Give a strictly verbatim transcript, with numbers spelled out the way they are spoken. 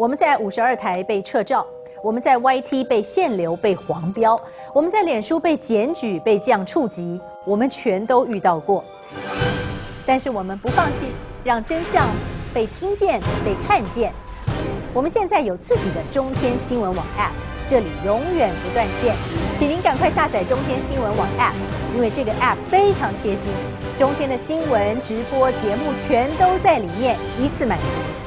我们在五十二台被撤照，我们在 Y T 被限流、被黄标，我们在脸书被检举、被降触及，我们全都遇到过。但是我们不放弃，让真相被听见、被看见。我们现在有自己的中天新闻网 App， 这里永远不断线，请您赶快下载中天新闻网 App， 因为这个 App 非常贴心，中天的新闻、直播节目全都在里面，一次满足。